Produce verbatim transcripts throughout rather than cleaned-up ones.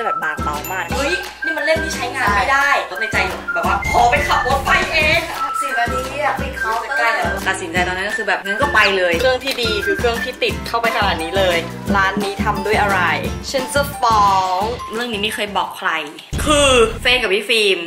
จะแบบบางเบามากเฮ้ยนี่มันเล่นที่ใช้งานไม่ได้ในใจแบบว่าขอไปขับรถไปเองสี่นาทีอะปิดเขาไปใกล้แล้วตัดสินใจตอนนั้นก็คือแบบงั้นก็ไปเลยเครื่องที่ดีคือเครื่องที่ติดเข้าไปขนาดนี้เลยร้านนี้ทำด้วยอะไรฉันจะฟ้องเรื่องนี้ไม่เคยบอกใครคือเฟย์กับพี่ฟิล์ม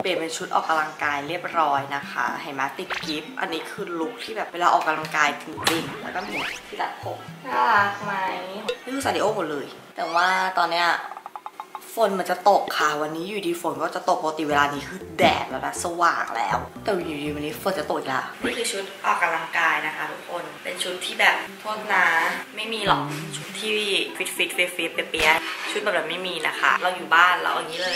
เปลี่ยนเป็นชุดออกกำลังกายเรียบร้อยนะคะเห็นไหมติดกิฟต์อันนี้คือลุคที่แบบเวลาออกกำลังกายจริงๆแล้วก็หมวกที่ตัดผมน่ารักไหมนี่คือซาดิโอหมดเลยแต่ว่าตอนเนี้ยฝนมันจะตกค่ะวันนี้อยู่ดีฝนก็จะตกปกติเวลานี้คือแดดแล้วนะสว่างแล้วแต่อยู่ดีวันนี้ฝนจะตกอีกแล้วนี่คือชุดออกกำลังกายนะคะทุกคนเป็นชุดที่แบบโทษนะไม่มีหรอกชุดที่ฟิตฟิตเฟฟเปียชุดแบบนั้นไม่มีนะคะเราอยู่บ้านเราอย่างนี้เลยอ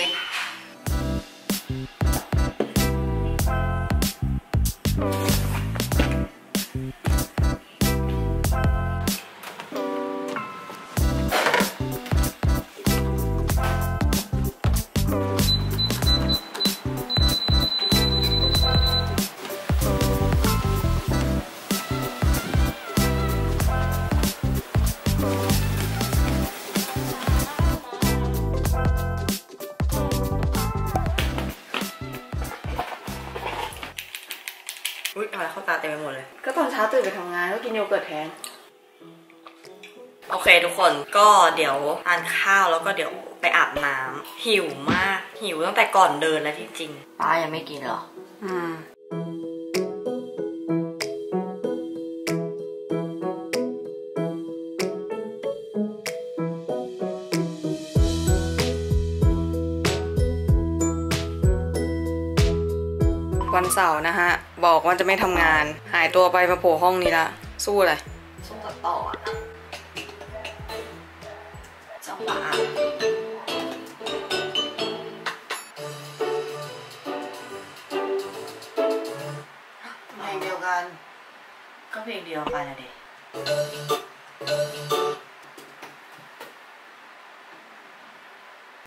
ะไรเข้าตาเต็มไปหมดเลยก็ตอนเช้าตื่นไปทำงานก็กินโยเกิร์ตแทนโอเคทุกคนก็เดี๋ยวทานข้าวแล้วก็เดี๋ยวไปอาบน้ำหิวมากหิวตั้งแต่ก่อนเดินแล้วจริงๆป้ายังไม่กินเหรออืมวันเสาร์นะฮะบอกว่าจะไม่ทำงานหายตัวไปมาโผล่ห้องนี้ละสู้อะไรสู้กับต่อจังหวะเพลงเดียวกันก็เพลงเดียวกันนะเด็ก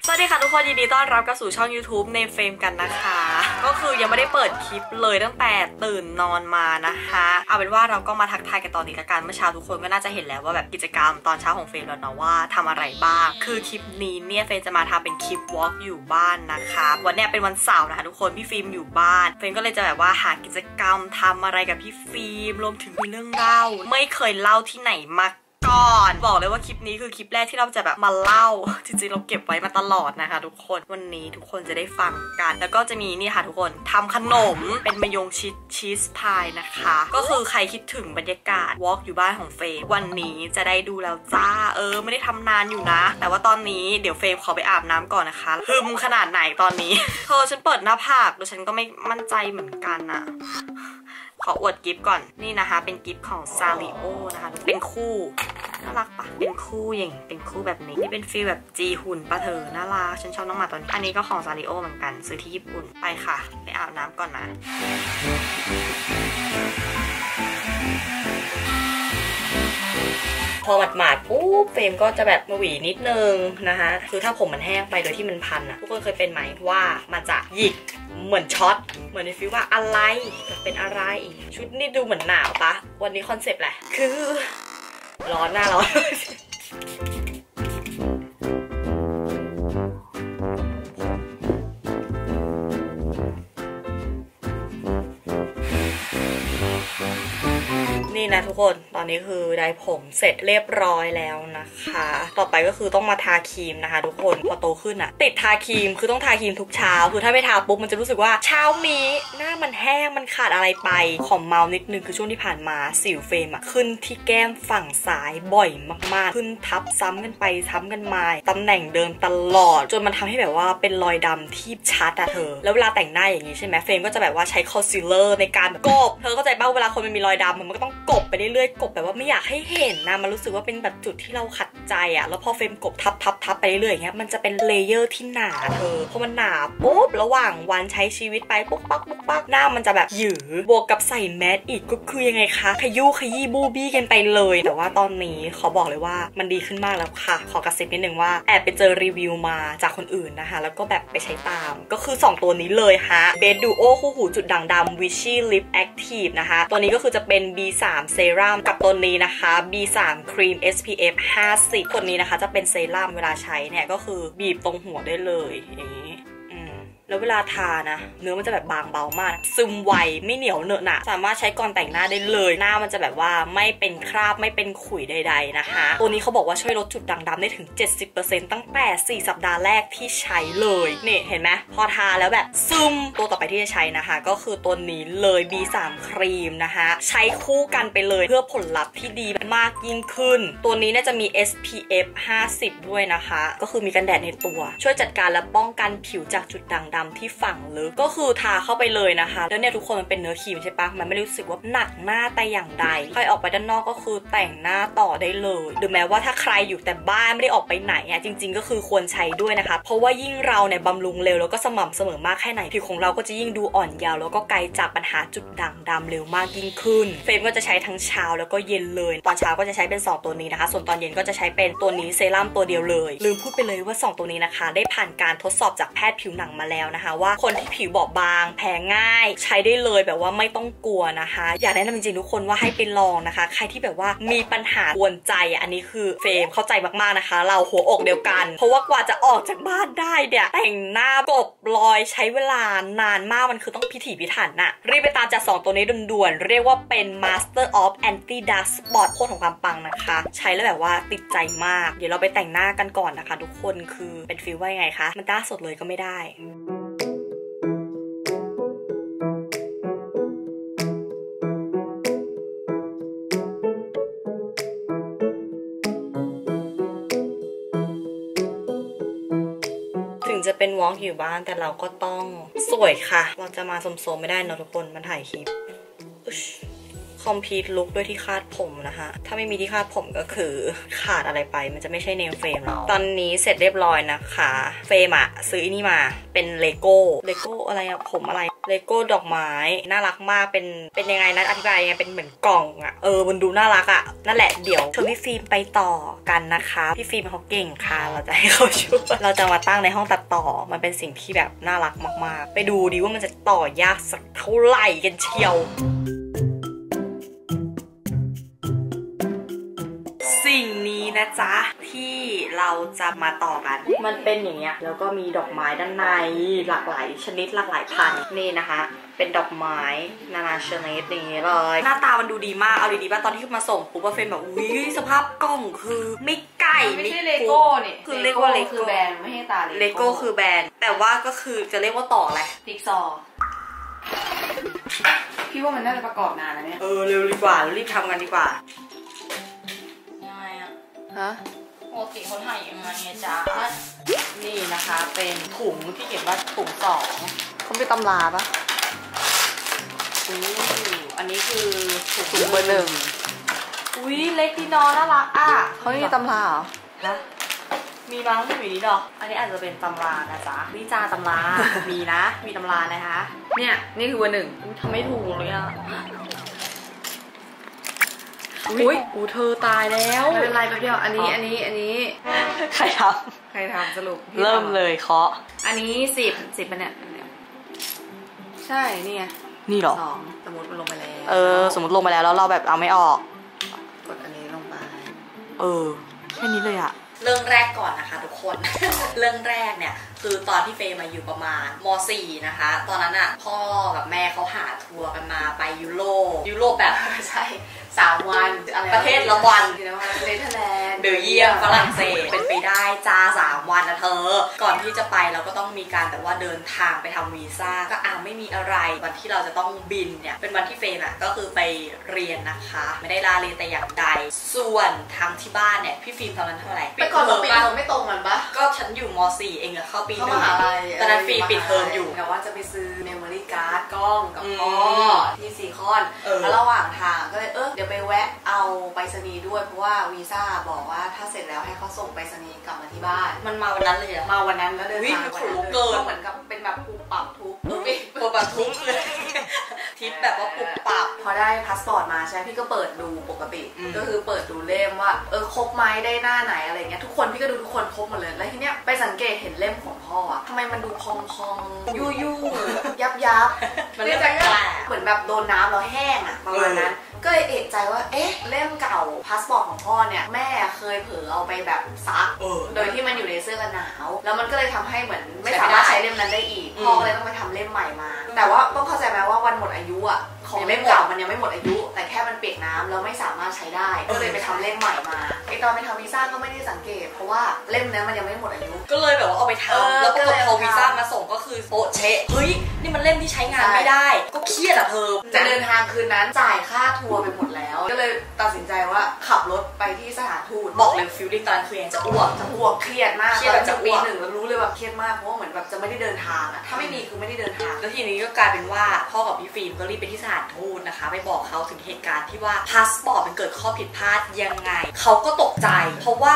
สวัสดีค่ะทุกคนยินดีต้อนรับเข้าสู่ช่อง YouTube ในเฟรมกันนะคะก็คือยังไม่ได้เปิดคลิปเลยตั้งแต่ตื่นนอนมานะคะเอาเป็นว่าเราก็มาทักทายกันตอนนี้ละกันเมื่อเช้าทุกคนก็น่าจะเห็นแล้วว่าแบบกิจกรรมตอนเช้าของเฟรมแล้วเนาะว่าทำอะไรบ้างคือคลิปนี้เนี่ยเฟรมจะมาทำเป็นคลิปวอล์กอยู่บ้านนะคะวันนี้เป็นวันเสาร์นะคะทุกคนพี่ฟิล์มอยู่บ้านเฟรมก็เลยจะแบบว่าหากิจกรรมทำอะไรกับพี่ฟิล์มรวมถึงมีเรื่องเล่าไม่เคยเล่าที่ไหนมาก่อนบอกเลยว่าคลิปนี้คือคลิปแรกที่เราจะแบบมาเล่าจริงๆเราเก็บไว้มาตลอดนะคะทุกคนวันนี้ทุกคนจะได้ฟังกันแล้วก็จะมีนี่ค่ะทุกคนทำขนมเป็นมะยงชิดชีสพายนะคะก็คือใครคิดถึงบรรยากาศวอล์กอยู่บ้านของเฟย์วันนี้จะได้ดูแล้วจ้าเออไม่ได้ทำนานอยู่นะแต่ว่าตอนนี้เดี๋ยวเฟย์ขอไปอาบน้ำก่อนนะคะหึมขนาดไหนตอนนี้เธอฉันเปิดหน้าผากแล้วฉันก็ไม่มั่นใจเหมือนกันอะขออวดกิฟต์ก่อนนี่นะคะเป็นกิฟต์ของซาริโอนะคะเป็นคู่น่ารักปะเป็นคู่อย่างเป็นคู่แบบนี้นี่เป็นฟีลแบบจีหุ่นปะเธอน่ารักฉันชอบน้องหมาตัวนี้อันนี้ก็ของซาริโอเหมือนกันซื้อที่ญี่ปุ่นไปค่ะไปอาบน้ำก่อนนะพอหมาดๆปุ๊บเฟรมก็จะแบบมาหวีนิดนึงนะคะคือถ้าผมมันแห้งไปโดยที่มันพันอะทุกคนเคยเป็นไหมว่ามันจะหยิกเหมือนช็อตเหมือนในฟิวว่าอะไรมันเป็นอะไรชุดนี่ดูเหมือนหนาวปะวันนี้คอนเซปต์แหละคือร้อนหน้าร้อน นะทุกคนตอนนี้คือได้ผมเสร็จเรียบร้อยแล้วนะคะต่อไปก็คือต้องมาทาครีมนะคะทุกคนพอโตขึ้นอะติดทาครีมคือต้องทาครีมทุกเช้าคือถ้าไม่ทาปุ๊บมันจะรู้สึกว่าเช้านี้หน้ามันแห้งมันขาดอะไรไปขอมเมานิดนึงคือช่วงที่ผ่านมาสิวเฟรมอะขึ้นที่แก้มฝั่งซ้ายบ่อยมากๆขึ้นทับซ้ำกันไปซ้ำกันมาตำแหน่งเดิมตลอดจนมันทำให้แบบว่าเป็นรอยดำที่ชัดอะเธอแล้วเวลาแต่งหน้าอย่างนี้ใช่ไหมเฟรมก็จะแบบว่าใช้คอนซีลเลอร์ในการกบเธอเข้าใจป่ะเวลาคนมันมีรอยดำมันก็ต้องกบไปเรื่อยๆกบแบบว่าไม่อยากให้เห็นนะมันรู้สึกว่าเป็นแบบจุดที่เราขัดใจอะแล้วพอเฟรมกบทับๆไปเรื่อยๆอย่างเงี้ยมันจะเป็นเลเยอร์ที่หนาเธอเพราะมันหนาปุ๊บระหว่างวันใช้ชีวิตไปปุ๊บปั๊บปุ๊บปั๊บหน้ามันจะแบบหยือบวกกับใส่แมสอีกก็คือยังไงคะขยุ้ยขยี้บูบี้กันไปเลยแต่ว่าตอนนี้ขอบอกเลยว่ามันดีขึ้นมากแล้วค่ะขอกระซิบนิดนึงว่าแอบไปเจอรีวิวมาจากคนอื่นนะคะแล้วก็แบบไปใช้ตามก็คือสองตัวนี้เลยฮะเบสดูโอคู่หูจุดด่างดำ Vichy Liftactive นะคะตัวนี้ก็คือจะเป็น บี สาม เซรั่มกับตัวนี้นะคะ บี สาม ครีม เอส พี เอฟ ห้าสิบ ตัวนี้นะคะจะเป็นเซรั่มเวลาใช้เนี่ยก็คือบีบตรงหัวได้เลยอย่างนี้แล้วเวลาทานะเนื้อมันจะแบบบางเบามากซึมไวไม่เหนียวเนอะหนะสามารถใช้ก่อนแต่งหน้าได้เลยหน้ามันจะแบบว่าไม่เป็นคราบไม่เป็นขุยใดๆนะคะตัวนี้เขาบอกว่าช่วยลดจุดด่างดำได้ถึง เจ็ดสิบเปอร์เซ็นต์ ตั้งแต่สี่สัปดาห์แรกที่ใช้เลยนี่เห็นไหมพอทาแล้วแบบซึมตัวต่อไปที่จะใช้นะคะก็คือตัวนี้เลย บี สาม ครีมนะคะใช้คู่กันไปเลยเพื่อผลลัพธ์ที่ดีมากยิ่งขึ้นตัวนี้น่าจะมี เอส พี เอฟ ห้าสิบ ด้วยนะคะก็คือมีกันแดดในตัวช่วยจัดการและป้องกันผิวจากจุดด่างดำที่ฝังลึกก็คือทาเข้าไปเลยนะคะแล้วเนี่ยทุกคนมันเป็นเนื้อครีมใช่ปะมันไม่รู้สึกว่าหนักหน้าแต่อย่างใดใครออกไปด้านนอกก็คือแต่งหน้าต่อได้เลยหรือแม้ว่าถ้าใครอยู่แต่บ้านไม่ได้ออกไปไหนเนี่ยจริงๆก็คือควรใช้ด้วยนะคะเพราะว่ายิ่งเราเนี่ยบำรุงเร็วแล้วก็สม่ำเสมอมากแค่ไหนผิวของเราก็จะยิ่งดูอ่อนยาวแล้วก็ไกลจากปัญหาจุดด่างดำเร็วมากยิ่งขึ้นเฟรมก็จะใช้ทั้งเช้าแล้วก็เย็นเลยตอนเช้าก็จะใช้เป็นสองตัวนี้นะคะส่วนตอนเย็นก็จะใช้เป็นตัวนี้เซรั่มตัวเดียวเลยลืมพูดไปเลยว่าสองตัวนี้นะคะได้ผ่านการทดสอบจากแพทย์ผิวหนังมาแล้วนะคะว่าคนที่ผิวบอบบางแพ้ง่ายใช้ได้เลยแบบว่าไม่ต้องกลัวนะคะอยากแนะนำจริงๆทุกคนว่าให้ไปลองนะคะใครที่แบบว่ามีปัญหากวนใจอันนี้คือเฟรมเข้าใจมากๆนะคะเราหัวอกเดียวกันเพราะว่ากว่าจะออกจากบ้านได้เนี่ยแต่งหน้ากบรอยใช้เวลานานมากมันคือต้องพิถีพิถันอะรีบไปตามจากสองตัวนี้ด่วนๆเรียกว่าเป็น Master of Anti Dark Spot โคตรของความปังนะคะใช้แล้วแบบว่าติดใจมากเดี๋ยวเราไปแต่งหน้ากันก่อนนะคะทุกคนคือเป็นฟีลว่ายังไงคะมันหน้าสดเลยก็ไม่ได้จะเป็นวอล์กอยู่บ้านแต่เราก็ต้องสวยค่ะเราจะมาสมโซมไม่ได้เนาะทุกคนมันถ่ายคลิปคอมพีทลุกด้วยที่คาดผมนะคะถ้าไม่มีที่คาดผมก็คือขาดอะไรไปมันจะไม่ใช่เนมเฟรมแล้วตอนนี้เสร็จเรียบร้อยนะคะเฟรมอะซื้อนี่มาเป็นเลโก้เลโก้อะไรอะผมอะไรเลโก้ดอกไม้น่ารักมากเป็นเป็นยังไงนะอธิบายยังไงเป็นเหมือนกล่องอะเออมันดูน่ารักอะนั่นแหละเดี๋ยวชวนพี่ฟิล์มไปต่อกันนะคะพี่ฟิล์มเขาเก่งค่ะเราจะให้เขาช่วยเราจะมาตั้งในห้องตัดต่อมันเป็นสิ่งที่แบบน่ารักมากๆไปดูดีว่ามันจะต่อยากสักเท่าไหร่กันเชียวสิ่งนี้นะจ๊ะที่เราจะมาต่อกันมันเป็นอย่างเงี้ยแล้วก็มีดอกไม้ด้านในหลากหลายชนิดหลากหลายพันนี่นะคะเป็นดอกไม้นานาชนิดอย่างเงี้ยเลยหน้าตามันดูดีมากเอาดีๆป่ะตอนที่มาส่งปุ๊บว่าเฟรมแบบอุ้ยสภาพกล้องคือไม่ไก่ไม่ใช่เลโก้นี่คือเรียกว่าเลโก้คือแบรนด์ไม่ให้ตาเลโก้คือแบรนด์แต่ว่าก็คือจะเรียกว่าต่ออะไรติ๊กซอพี่ว่ามันน่าจะประกอบนานนะเนี่ยเออเร็วดีกว่ารีบทำกันดีกว่าฮะปกติเขาถ่ายยังไงจ๊ะนี่นะคะเป็นถุงที่เขียนว่าถุงสองเขาเป็นตำราปะอู้อันนี้คือถุงเบอร์หนึ่งอุ้ยเล็กที่นอนน่ารักอ่ะเขามีตำราเหรอนะมีบ้างที่อยู่นี่ดอกอันนี้อาจจะเป็นตำรานะจ๊ะนี่จ้าตำรามีนะมีตำรานะคะเนี่ยนี่คือเบอร์หนึ่งทำไม่ถูกเลยอ่ะอุ้ยอูเธอตายแล้วไม่เป็นไรแป๊บเดียวอันนี้อันนี้อันนี้ใครทำใครทำสรุปเริ่มเลยเคาะอันนี้สิบสิบมันเนี่ยใช่นี่ไงนี่หรอสองสมมติมันลงไปแล้วเออสมมติลงไปแล้วแล้วเราแบบเอาไม่ออกกดอันนี้ลงไปเออแค่นี้เลยอะ เรื่องแรกก่อนนะคะทุกคน เรื่องแรกเนี่ยคือตอนที่เฟย์มาอยู่ประมาณมอสี่นะคะตอนนั้นอ่ะพ่อกับแม่เขาหาทัวร์กันมาไปยุโรปยุโรปแบบไม่ใช่สามวันประเทศละวันเนเธอร์แลนด์เบลเยียมฝรั่งเศสเป็นไปได้จ้าสามวันนะเธอก่อนที่จะไปเราก็ต้องมีการแต่ว่าเดินทางไปทำวีซ่าก็อ้าวไม่มีอะไรวันที่เราจะต้องบินเนี่ยเป็นวันที่เฟย์อ่ะก็คือไปเรียนนะคะไม่ได้ลาเรียนแต่อย่างใดส่วนทางที่บ้านเนี่ยพี่ฟิล์มตอนนั้นเท่าไหร่ไปก่อนปีเราไม่ตรงกันปะก็ฉันอยู่มอสี่เองอะเข้าปีหนึ่งตอนนั้นฟิล์มปิดเทอมอยู่แต่ว่าจะไปซื้อเมมโมรี่การ์ดกล้องกับพ่อที่ซีคอนแล้วระหว่างทางก็เลยเออเดี๋ยวไปแวะเอาไปสนีด้วยเพราะว่าวีซ่าบอกว่าถ้าเสร็จแล้วให้เขาส่งไปสนีกลับมาที่บ้านมันมาวันนั้นเลยอะมาวันนั้นแล้วเดินทางวันนั้นเลยเหมือนกับเป็นแบบปูปรับทุกปูปรับทุกเลยทิปแบบว่าปูปรับพอได้พาสปอร์ตมาใช่พี่ก็เปิดดูปกติก็คือเปิดดูเล่มว่าเออครบไหมได้หน้าไหนอะไรเงี้ยทุกคนพี่ก็ดูทุกคนครบหมดเลยแล้วทีเนี้ยไปสังเกตเห็นเล่มของพ่ออะทำไมมันดูพองพองยู่ยู่ยับยับมันเลยจะเหมือนแบบโดนน้ำแล้วแห้งอะประมาณนั้นก็เลยเอะใจว่าเอ๊ะเล่มเก่าพาสปอร์ตของพ่อเนี่ยแม่เคยเผลอเอาไปแบบซักโดยที่มันอยู่ในเสื้อกันหนาวแล้วมันก็เลยทำให้เหมือนไม่สามารถใช้เล่มนั้นได้อีกพ่อเลยต้องไปทำเล่มใหม่มาแต่ว่าต้องเข้าใจไหมว่าวันหมดอายุอะของเล่มเก่ามันยังไม่หมดอายุแต่แค่มันเปียกน้ำแล้วไม่สามารถใช้ได้ก็เลยไปทำเล่มใหม่มาไอตอนไปทำวีซ่าก็ไม่ได้สังเกตเพราะว่าเล่มนี้มันยังไม่หมดอายุก็เลยแบบว่าเอาไปทำแล้วก็พอวีซ่ามาส่งก็คือโปะเชะเฮ้ยนี่มันเล่มที่ใช้งานไม่ได้ก็เครียดอะเธอจะเดินทางคืนนั้นจ่ายค่าทัวร์ไปหมดแล้วก็เลยตัดสินใจว่าขับรถไปที่สถานทูตบอกเลยฟิลลิ่งตอนคือยังจะอ้วกจะอ้วกเครียดมากเครียดจากปีหนึ่งแล้วรู้เลยแบบเครียดมากเพราะเหมือนแบบจะไม่ได้เดินทางอะถ้าไม่มีคือไม่ได้เดินทางแล้วทีนี้ก็กลายเป็นว่าพ่อกับพี่ฟิล์มก็รีบไปที่สถานทูตนะคะไปบอกเขาถึงเหตุการณ์ที่ว่าพาสปอร์ตมันเกิดข้อผิดพลาดยังไงเขาก็ตกใจเพราะว่า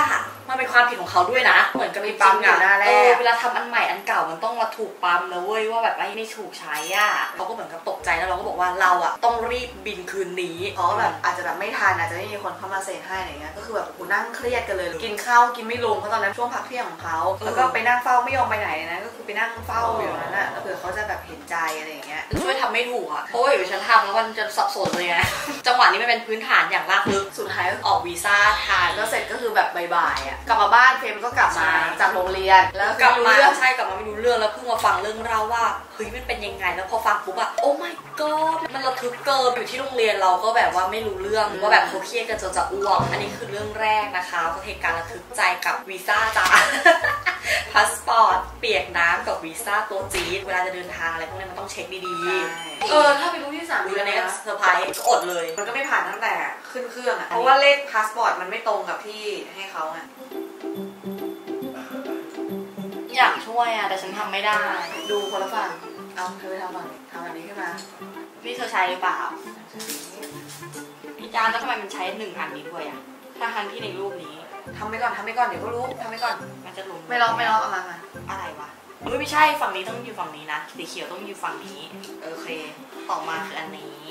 มันเป็นความผิดของเขาด้วยนะเหมือนกับมีปั๊มอยู่หน้าแรกเวลาทำอันใหม่อันเก่ามันต้องมาถูกปั๊มแล้วเว้ยว่าแบบไม่ไม่ถูกใช้อ่ะเขาก็เหมือนกับตกใจแล้วเราก็บอกว่าเราอ่ะต้องรีบบินคืนนี้เพราะแบบอาจจะแบบไม่ทันอาจจะไม่มีคนเข้ามาเซ็นให้อะไรเงี้ยก็คือแบบกูนั่งเครียดกันเลยกินข้าวกินไม่ลงเพราะตอนนั้นช่วงพักเที่ยงของเขาแล้วก็ไปนั่งเฝ้าไม่ยอมไปไหนนะก็คือไปนั่งเฝ้าอยู่นั่นแหละแล้วเผื่อเขาจะแบบเห็นใจอะไรเงี้ยช่วยทำไม่ถูกอ่ะเพราะว่าอยู่ฉันทำแล้วมันจะสับสนเลยนะจังหวะนี้มันเป็นพื้นฐานอย่างรากลึกสุดท้ายออกวีซ่าทานแล้วเสร็จก็คือแบบบ่ายกลับมาบ้านเฟมก็กลับมาจากโรงเรียนแล้วกลับมาใช่กลับมาไม่รู้เรื่องแล้วเพิ่งมาฟังเรื่องเล่าว่าเฮ้ยมันเป็นยังไงแล้วพอฟังปุ๊บอะโอ้ my god มันระทึกเกินอยู่ที่โรงเรียนเราก็แบบว่าไม่รู้เรื่องว่าแบบเขาเครียดกันจนจะอ้วกอันนี้คือเรื่องแรกนะคะก็เหตุการณ์ระทึกใจกับวีซ่าจ้าพาสปอร์ตเปียกน้ำกับวีซ่าตัวจี๊ดเวลาจะเดินทางอะไรพวกนี้มันต้องเช็คดีๆเออถ้าเป็นรุ่นที่สามอยู่ในเซอร์ไพรส์อดเลยมันก็ไม่ผ่านตั้งแต่ขึ้นเครื่องอะเพราะว่าเลขพาสปอร์ตมันไม่ตรงกับที่ให้เขาอะอยากช่วยอะแต่ฉันทำไม่ได้ดูคนละฝั่งเอาเธอทำฝั่งทำอันนี้ขึ้นมาพี่เธอใช้หรือเปล่าพี่จานแล้วทำไมมันใช้หนึ่งอันนี้ด้วยอะถ้าครั้งที่ในรูปนี้ทำไปก่อนทำไปก่อนเดี๋ยวก็รู้ทำไปก่อนมันจะรู้ไม่ลองไม่ลองเอามามาอะไรวะไม่ใช่ฝั่งนี้ต้องอยู่ฝั่งนี้นะสีเขียวต้องอยู่ฝั่งนี้โอเคต่อมาคืออันนี้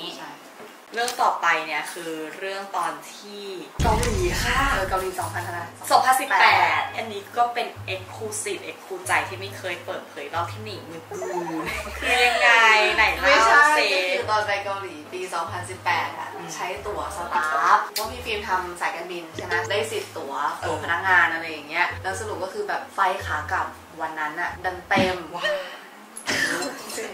เรื่องต่อไปเนี่ยคือเรื่องตอนที่เกาหลีค่ะเออเกาหลีสองพันสิบแปดอันนี้ก็เป็นเอ็กซ์คลูซีฟเอ็กซ์คลูใจที่ไม่เคยเปิดเผยรอบที่หนึ่งมือกูคือยังไงไหนเล่าเซฟตอนไปเกาหลีปีสองพันสิบแปดอ่ะใช้ตั๋วสตาฟเพราะพี่ฟิล์มทำสายการบินใช่ไหมได้สิทธิ์ตั๋วตั๋วพนักงานอะไรอย่างเงี้ยแล้วสรุปก็คือแบบไฟขากลับวันนั้นอ่ะดันเต็ม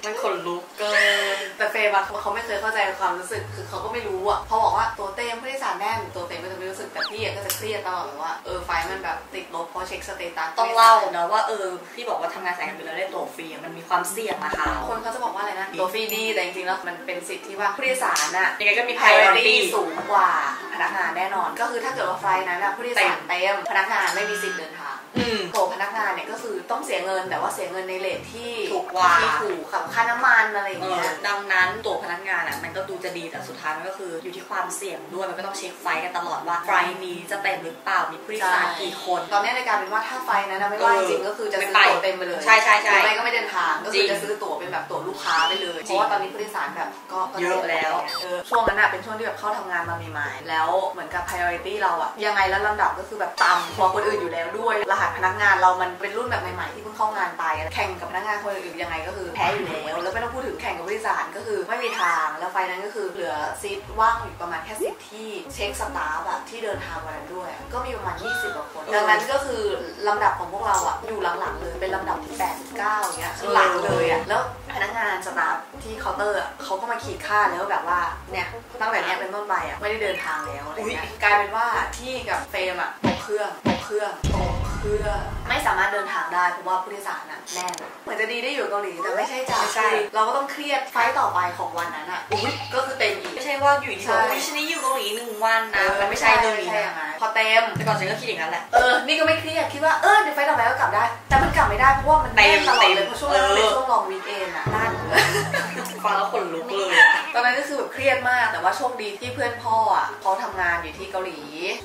มันขนลุกเกินแต่เฟย์บางเขาไม่เคยเข้าใจความรู้สึกคือเขาก็ไม่รู้อ่ะพอบอกว่าตัวเต็มไม่ได้สารแน่นตัวเต็มก็จะไม่รู้สึกแต่พี่ก็จะเครียดตลอดเลยว่าเออไฟมันแบบติดลบเพราะเช็คสเตตัสต้องเล่าเนาะว่าเออพี่บอกว่าทำงานสายการบินแล้วได้ตัวฟรีมันมีความเสี่ยงนะคะคนเขาจะบอกว่าอะไรนะตัวฟรีดีแต่จริงๆแล้วมันเป็นสิทธิ์ที่ว่าผู้โดยสารอ่ะยังไงก็มี priority สูงกว่าพนักงานแน่นอนก็คือถ้าเกิดว่าไฟนั้นผู้โดยสารเต็มพนักงานไม่มีสิทธิ์เดินทางตัวพนักงานเนี่ยก็คือต้องเสียเงินแต่ว่าเสียเงินในเลทที่ถูกกว่าที่ถูกกับค่าน้ำมันอะไรอย่างเงี้ยดังนั้นตัวพนักงานอ่ะมันก็ดูจะดีแต่สุดท้ายมันก็คืออยู่ที่ความเสี่ยงด้วยมันก็ต้องเช็คไฟกันตลอดว่าไฟนี้จะเต็มหรือเปล่ามีผู้โดยสารกี่คนตอนนี้ในการเป็นว่าถ้าไฟนั้นไม่ว่าจริงก็คือจะซื้อตั๋วเต็มไปเลยใช่ใช่ใช่ไม่ก็ไม่เดินทางก็คือจะซื้อตั๋วเป็นแบบตั๋วลูกค้าไปเลยเพราะว่าตอนนี้ผู้โดยสารแบบก็เยอะแล้วช่วงนั้นอ่ะเป็นช่วงที่แบบเข้าทำงานมาใหม่ๆแล้วเหมือนกับ priority เราอ่ะยังไงแล้วลำดับก็คือแบบต่ำกว่าคนอื่นอยู่แล้วด้วย หาพนักงานเรามันเป็นรุ่นแบบใหม่ๆที่เพิ่งเข้างานไปแข่งกับพนักงานคนอื่นยังไงก็คือแพ้อยู่แล้วแล้วไม่ต้องพูดถึงแข่งกับบริษัทก็คือไม่มีทางแล้วไฟนั้นก็คือเหลือซีทว่างอยู่ประมาณแค่สิบที่เช็คสตาฟแบบที่เดินทางวันนั้นด้วยก็มีประมาณยี่สิบกว่าคนดังนั้นก็คือลำดับของพวกเราอ่ะอยู่หลังๆเลยเป็นลำดับที่แปดสิบเก้าอย่างเงี้ยหลังเลยอ่ะแล้วพนักงานสตาฟที่เคาน์เตอร์อ่ะเขาก็มาขีดค่าแล้วแบบว่าเนี่ยตั้งแต่เนี้ยเป็นต้นไปอ่ะไม่ได้เดินทางแล้วอะไรเงี้ยกลายเป็นว่าที่กับเฟรมอ่ะตกเครื่องตกเครื่องตกเครื่องไม่สามารถเดินทางได้เพราะว่าผู้โดยสารน่ะแน่นเหมือนจะดีได้อยู่เกาหลีแต่ไม่ใช่จ้าใช่เราก็ต้องเครียดไฟต่อไปของวันนั้นอ่ะก็คือเต็มอีกไม่ใช่ว่าอยู่ที่ว่าฉันนี่อยู่เกาหลีหนึ่งวันนะมันไม่ใช่เกาหลีนะพอเต็มแต่ก่อนฉันก็คิดอย่างนั้นแหละเออนี่ก็ไม่เครียดคิดว่าเออเดี๋ยวไฟต่อไปก็กลับได้แต่มันกลับไม่ได้เพราะว่ามันเต็มตลอดเลยเพราะช่วงนั้นเป็นช่วงลองวีคเอนน่ะด้านฟังแล้วขนลุกเลยตอนนั้นก็คือแบบเครียดมากแต่ว่าโชคดีที่เพื่อนพ่ออ่ะเขาทำงานอยู่ที่เกาหลี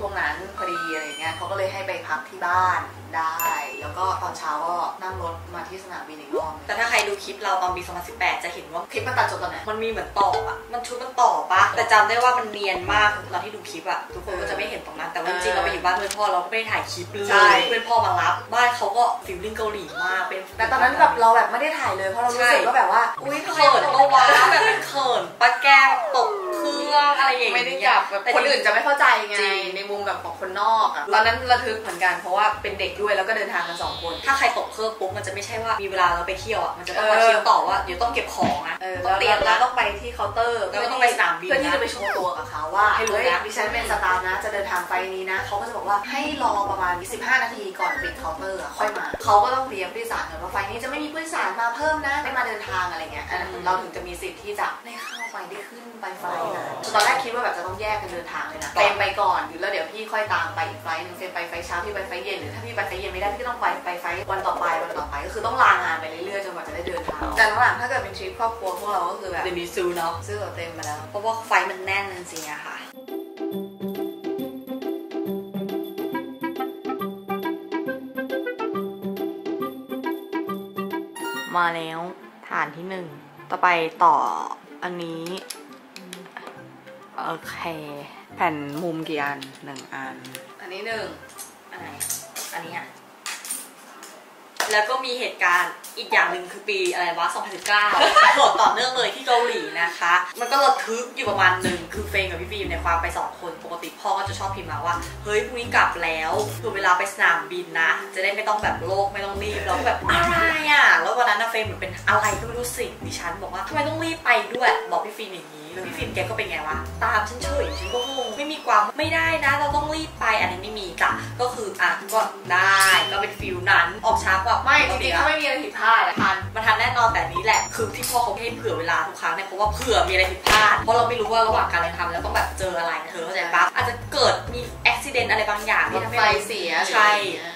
ช่วงนั้นพอดีอะไรเงี้ยเขาก็เลยให้ไปพักที่บ้านได้แล้วก็ตอนเช้าก็นั่งรถมาที่สนามบินอีกรอบแต่ถ้าใครดูคลิปเราตอนปีสองพันสิบแปดจะเห็นว่าคลิปมันตัดจบตอนไหนมันมีเหมือนต่ออ่ะมันชุดมันต่อปะแต่จำได้ว่ามันเนียนมากเราที่ดูคลิปอ่ะทุกคนก็จะไม่เห็นตรงนั้นแต่ว่าจริงเราไปอยู่บ้านเพื่อนพ่อเราไม่ได้ถ่ายคลิปเลยเพื่อนพ่อมารับบ้านเขาก็ฟิลลิ่งเกาหลีมากเป็นแต่ตอนนั้นแบบเราแบบไม่ได้ถ่ายเลยเพราะเรารู้สึกว่าแบบว่าอุ้ยเขินปะวะแบบเป็นเขินปะแก้วตกเครื่องอะไรอย่างเงี้ยไม่ได้จับแบบคนอื่นจะไม่เข้าใจไงในมุมแบบของคนนอกอ่ะตอนนั้นระทึกเหมือนกันเพราะว่าเป็นเด็กด้วยแล้วก็เดินทางกันสองคนถ้าใครตกเครื่องปุ๊บมันจะไม่ใช่ว่ามีเวลาเราไปเที่ยวอ่ะมันจะต้องมาคิวต่อว่าเดี๋ยวต้องเก็บของนะต้องเตรียมแล้วต้องไปที่เคาน์เตอร์แล้วก็ต้องไปสนามบินเพื่อที่จะไปโชว์ตัวกับเขาว่าเฮ้ยดิฉันเป็นสตาร์นะจะเดินทางไปนี้นะเขาก็จะบอกว่าให้รอประมาณสิบห้านาทีก่อนปิดเคาน์เตอร์ค่อยมาเขาก็ต้องเตรียมผู้โดยสารกันว่าไฟนี้จะไม่มีผู้โดยสารมาเพิ่มนะไม่มาเดินทางอะไรเงี้ยเราถึงจะมีสิทธิ์ที่จะได้เข้าไปได้ขึ้นไปไฟนะตอนแรกคิดว่าแบบจะต้องแยกกันเดินทางเลยนะเต็มไปก่อนแล้วเดี๋ยวพี่ค่อยตามไปอีกไฟนึงเต็มไปไฟเช้าพี่ไปไฟเย็นหรือถ้าพี่ไปไฟเย็นไม่ได้พี่ก็ต้องไปไฟไฟวันต่อไปวันต่อไปก็คือต้องลางานไปเรื่อยๆจนกว่าจะได้เดินทางแต่หลังถ้าเกิดเป็นทริปครอบครัวพวกเราก็คือแบบเดบิวซูเนาะซื้อเต็มมาแล้วเพราะว่าไฟมันแน่นจริงๆอะค่ะมาแล้วฐานที่หนึ่งต่อไปต่ออันนี้โอเคแผ่นมุมกี่อันหนึ่งอันอันนี้หนึ่งอันไหนอันนี้อ่ะแล้วก็มีเหตุการณ์อีกอย่างหนึ่งคือปีอะไรวะสองพันสิบเก้าโหดต่อเนื่องเลยที่เกาหลีนะคะมันก็ระทึกอยู่ประมาณหนึ่งคือเฟย์กับพี่บีมในความไปสองคนปกติพ่อก็จะชอบพิมพ์มาว่าเฮ้ยพรุ่งนี้กลับแล้วถึงเวลาไปสนามบินนะจะได้ไม่ต้องแบบโลกไม่ต้องรีบแล้วแบบอะไรอ่ะแล้ววันนั้นนะเฟย์เหมือนเป็นอะไรก็ไม่รู้สิดิฉันบอกว่าทำไมต้องรีบไปด้วยบอกพี่ฟีนอย่างนี้พี่ฟิล์มแกก็เป็นไงวะตามฉันเฉยฉันก็งงไม่มีความไม่ได้นะเราต้องรีบไปอันนี้ไม่มีจ้ะก็คืออ่ะก็ได้ก็เป็นฟิลนั้นออกช้ากว่าไม่จริงๆก็ไม่มีอะไรผิดพลาดทันมันทันแน่นอนแต่นี้แหละคือที่พ่อเขาให้เผื่อเวลาทุกครั้งเนี่ยเพราะว่าเผื่อมีอะไรผิดพลาดเพราะเราไม่รู้ว่าระหว่างการทำแล้วต้องแบบเจออะไรเธอเข้าใจปะอาจจะเกิดมีอุบัติเหตุอะไรบางอย่างที่ทำให้เราเสียใช่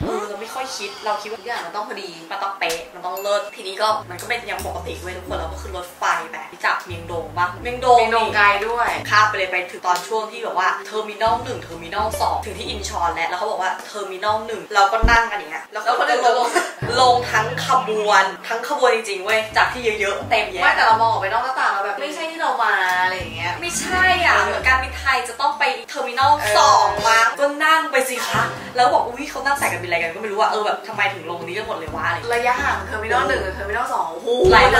เออเราไม่ค่อยคิดเราคิดว่าทุกอย่างมันต้องพอดีมันต้องเป๊ะมันต้องเลิศทีนี้ก็มันก็เป็นอย่างปกติเว้ยทุกคนเราก็คือรถไฟแบบจากเมียงดงบ้างเมียงดงไกลด้วยข้าไปเลยไปถึงตอนช่วงที่แบบว่าเทอร์มินอลหนึ่งเทอร์มินอลสองถึงที่อินชอนแล้วแล้วเขาบอกว่าเทอร์มินอลหนึ่งเราก็นั่งกันอย่างเงี้ยแล้วก็ลงลงทั้งขบวนทั้งขบวนจริงๆเว้ยจากที่เยอะๆเต็มแยะไม่แต่เรามองออกไปนอกหน้าต่างเราแบบไม่ใช่ที่เรามาอะไรอย่างเงี้ยไม่ใช่อ่ะเหมือนการบินไทยจะต้องไปเทอร์มินอลสองมั้งก็นั่งไปสิคะแล้วบอกอุ้ยเขานั่งใส่กันบินอะไรกันก็ไม่รู้ว่าเออแบบทำไมถึงลงนี้กันหมดเลยวะอะไรระยะห่างเทอร์มินอลหนึ่งกับเทอร์มินอลสองโอ้โหหลายโล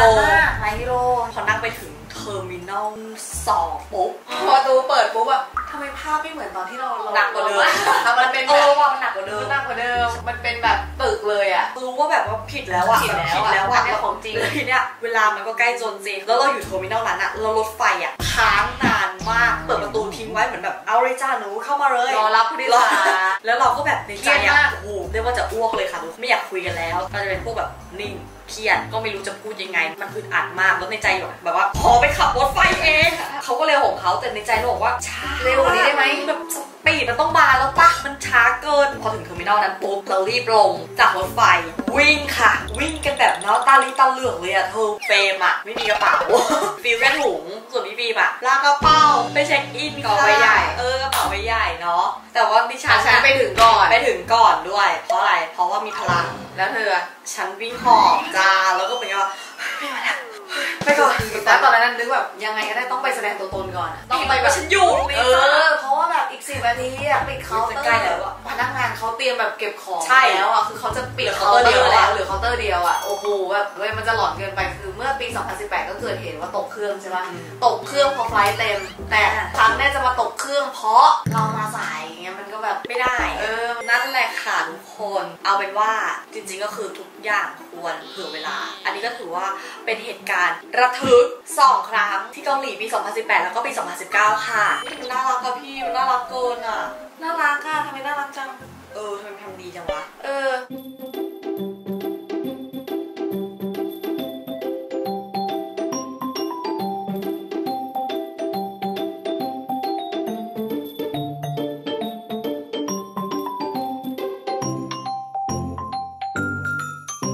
หลายกิโลพอนั่งไปถึงเทอร์มินอลสองปุ๊บประตูเปิดปุ๊บแบบทำไมภาพไม่เหมือนตอนที่เราหนักกว่าเดิมมันเป็นแบบมันหนักกว่าเดิมหนักกว่าเดิมมันเป็นแบบตึกเลยอ่ะรู้ว่าแบบว่าผิดแล้วอ่ะผิดแล้วอ่ะเป็นของจริงเลยเนี่ยเวลามันก็ใกล้จนจริงแล้วเราอยู่เทอร์มินอลนั้นอ่ะเรารถไฟอ่ะค้างนานมากเปิดประตูทิ้งไว้เหมือนแบบเอาเลยจ้าหนูเข้ามาเลยรอรับผู้โดยสารแล้วเราก็แบบในใจอ่ะโอ้โหเรียกว่าจะอ้วกเลยค่ะทุกคนไม่อยากคุยกันแล้วก็จะเป็นพวกแบบนิ่งเครียดก็ไม่รู้จะพูดยังไงมันอึดอัดมากแล้วในใจแบบว่าขอไปขับรถไฟเองเขาก็เร็วของเขาแต่ในใจเราบอกว่าช้าเร็วกว่านี้ได้ไหมแบบสปีดมันต้องมาแล้วปะมันช้าเกินพอถึงเทอร์มินอลนั้นปุ๊บเรารีบลงจากรถไฟวิ่งค่ะวิ่งกันแบบน้าตาลิ้นตาเหลือกเลยอะเธอเฟมอะไม่มีกระเป๋าฟิลแค่ถุงส่วนพี่บีอะลากกระเป๋าไปเช็คอินก่อนไปใหญ่เออกระเป๋าไปใหญ่เนาะแต่ว่าดิฉันไปถึงก่อนไปถึงก่อนด้วยเพราะอะไรเพราะว่ามีพลังแล้วเธอฉันวิ่งหอบจ้าแล้วก็เป็นไงวะไม่มาแล้วไปก่อนแต่ตอนนั้นนึกแบบยังไงก็ได้ต้องไปแสดงตัวตนก่อนต้องไปแบบฉันอยู่เออเพราะว่าแบบอีกสิบนาทีอะปิดเขาใกล้แล้วอะพ นักงานเขาเตรียมแบบเก็บของแล้วอ่ะคือเขาจะปิดเคาน์เตอร์เดียวแล้วหรือเคาน์เตอร์เดียวอ่ะโอ้โหแบบเว้ยมันจะหลอนเกินไปคือเมื่อปีสองพันสิบแปดก็เกิดเหตุว่าตกเครื่องใช่ป่ะตกเครื่องเพราะไฟล์เต็มแต่ครั้งแรกจะมาตกเครื่องเพราะเรามาสายอย่างเงี้ยมันก็แบบไม่ได้เออนั่นแหละค่ะทุกคนเอาเป็นว่าจริงๆก็คือทุกอย่างควรเผื่อเวลาอันนี้ก็ถือว่าเป็นเหตุการณ์ระทึกสองครั้งที่เกาหลีปีสองพันสิบแปดแล้วก็ปีสองพันสิบเก้าค่ะน่ารักกับพี่น่ารักเกินอ่ะน่ารักค่ะทำไมน่ารักจังเออทำไมทำดีจังวะเออ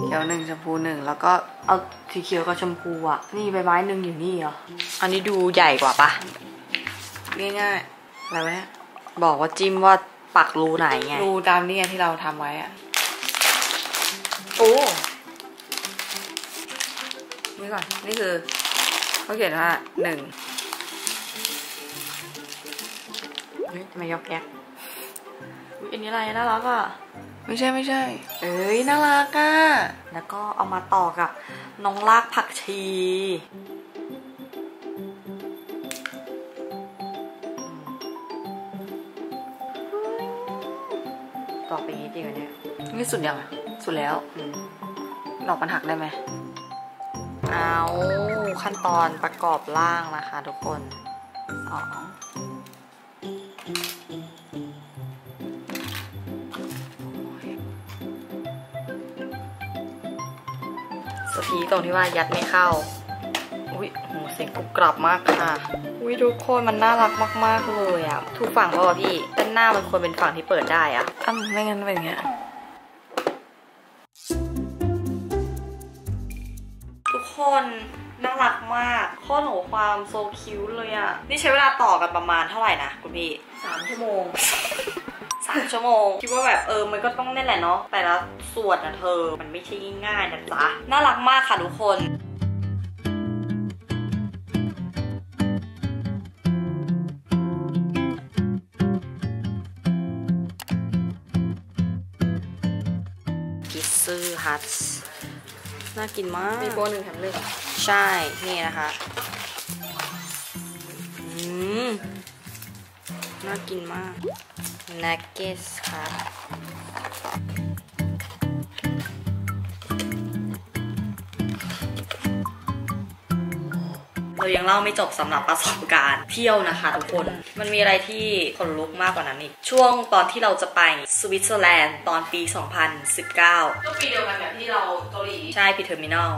เขียวหนึ่งชมพูหนึ่งแล้วก็เอาสีเขียวกับชมพูอ่ะนี่ใบไม้หนึ่งอยู่นี่เหรออันนี้ดูใหญ่กว่าปะง่ายๆอะไรวะเนี่ยบอกว่าจิ้มว่าปักรูไหนไงรูตามนี่ที่เราทำไว้อ่ะโอ้นี่ก่อนนี่คือเขาเขียนว่าหนึ่งทำไมยกแก๊กอุ๊ยอันนี้อะไรน่ารักอ่ะไม่ใช่ไม่ใช่เอ้ยน่ารักอ่ะแล้วก็เอามาต่อกับน้องลากผักชีต่อไปนี้ดีกว่านี้นี่สุดยังสุดแล้วดอกมันหักได้ไหมเอาขั้นตอนประกอบร่างนะคะทุกคนสองสตีตรงที่ว่ายัดไม่เข้าอุ้ยโหเสียงกรุบกรับมากค่ะอุ้ยทุกคนมันน่ารักมากๆเลยอ่ะถูกฝั่งป่ะพี่ด้านหน้ามันควรเป็นฝั่งที่เปิดได้อ่ะอ้าวไม่งั้นเป็นอย่างเงี้ยทุกคนน่ารักมากข้อหนูความโซคิวเลยอ่ะนี่ใช้เวลาต่อกันประมาณเท่าไหร่นะคุณพี่สามชั่วโมงสามชั่วโมงคิดว่าแบบเออมันก็ต้องแน่นแหละเนาะแต่ละส่วนนะเธอมันไม่ใช่ง่ายๆนะจ๊ะน่ารักมากค่ะทุกคนกิซซูฮัตส์น่ากินมากมีโบหนึ่งแถมหนึ่งใช่นี่นะคะอืมน่ากินมากนักเก็ตค่ะเรายังเล่าไม่จบสำหรับประสบการณ์เที่ยวนะคะทุกคนมันมีอะไรที่ขนลุกมากกว่านั้นอีกช่วงตอนที่เราจะไปสวิตเซอร์แลนด์ตอนปีสองพันสิบเก้าก็ปีเดียวกันแบบที่เราเกาหลีใช่ปีเทอร์มินอล